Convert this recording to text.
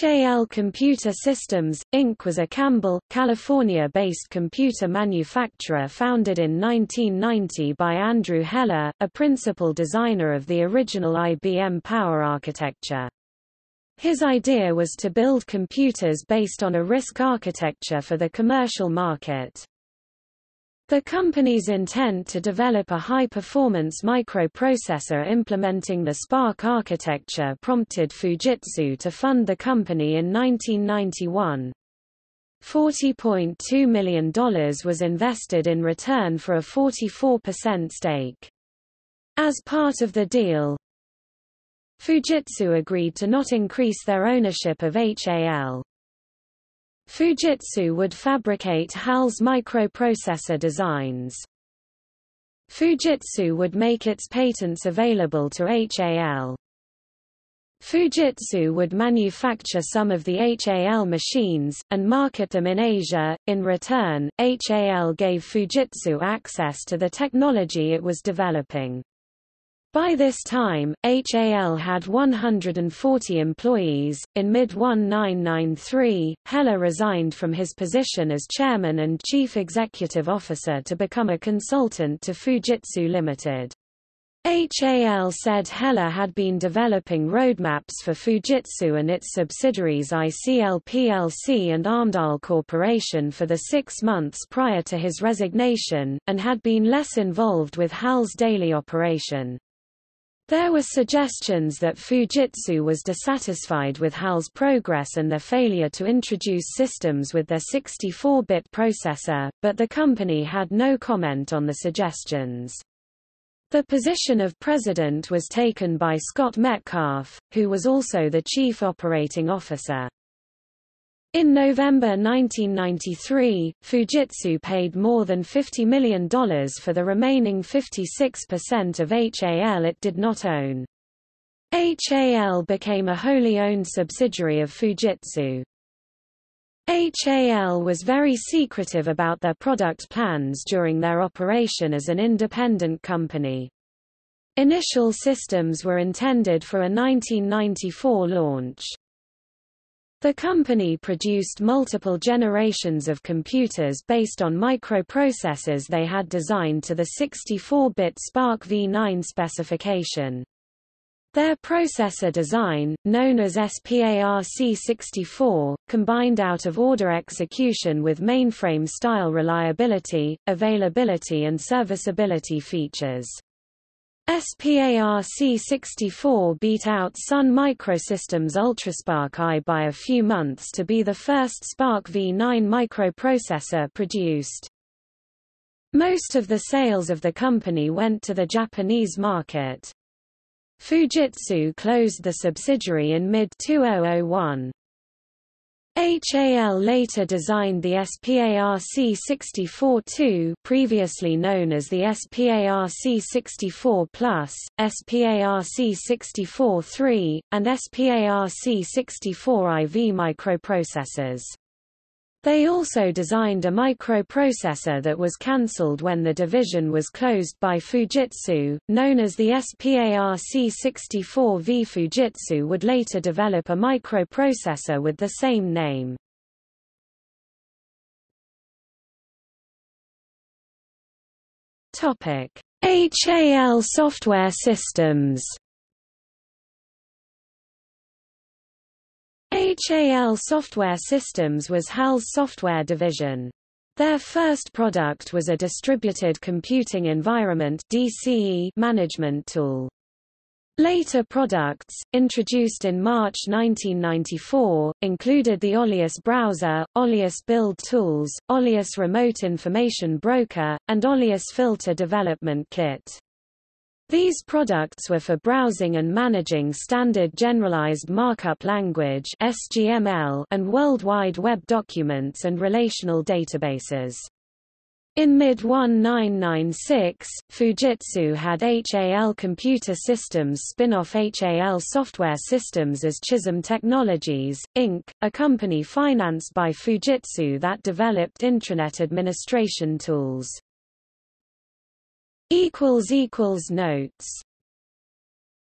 HAL Computer Systems, Inc. was a Campbell, California-based computer manufacturer founded in 1990 by Andrew Heller, a principal designer of the original IBM Power architecture. His idea was to build computers based on a RISC architecture for the commercial market. The company's intent to develop a high-performance microprocessor implementing the SPARC architecture prompted Fujitsu to fund the company in 1991. $40.2 million was invested in return for a 44% stake. As part of the deal, Fujitsu agreed to not increase their ownership of HAL. Fujitsu would fabricate HAL's microprocessor designs. Fujitsu would make its patents available to HAL. Fujitsu would manufacture some of the HAL machines, and market them in Asia. In return, HAL gave Fujitsu access to the technology it was developing. By this time, HAL had 140 employees. In mid-1993, Heller resigned from his position as chairman and chief executive officer to become a consultant to Fujitsu Limited. HAL said Heller had been developing roadmaps for Fujitsu and its subsidiaries ICL plc and Armdahl Corporation for the 6 months prior to his resignation, and had been less involved with HAL's daily operation. There were suggestions that Fujitsu was dissatisfied with HAL's progress and their failure to introduce systems with their 64-bit processor, but the company had no comment on the suggestions. The position of president was taken by Scott Metcalfe, who was also the chief operating officer. In November 1993, Fujitsu paid more than $50 million for the remaining 56% of HAL it did not own. HAL became a wholly owned subsidiary of Fujitsu. HAL was very secretive about their product plans during their operation as an independent company. Initial systems were intended for a 1994 launch. The company produced multiple generations of computers based on microprocessors they had designed to the 64-bit SPARC V9 specification. Their processor design, known as SPARC64, combined out-of-order execution with mainframe-style reliability, availability and serviceability features. SPARC64 beat out Sun Microsystems' Ultraspark I by a few months to be the first SPARC V9 microprocessor produced. Most of the sales of the company went to the Japanese market. Fujitsu closed the subsidiary in mid-2001. HAL later designed the SPARC64-II, previously known as the SPARC64+, SPARC64-III, and SPARC64IV microprocessors. They also designed a microprocessor that was cancelled when the division was closed by Fujitsu, known as the SPARC64V. Fujitsu would later develop a microprocessor with the same name. HAL Software Systems. HAL Software Systems was HAL's software division. Their first product was a distributed computing environment (DCE) management tool. Later products, introduced in March 1994, included the OLEus browser, OLEus build tools, OLEus remote information broker, and OLEus filter development kit. These products were for browsing and managing standard generalized markup language (SGML) and World Wide Web documents and relational databases. In mid-1996, Fujitsu had HAL Computer Systems spin-off HAL Software Systems as Chisholm Technologies, Inc., a company financed by Fujitsu that developed intranet administration tools. Notes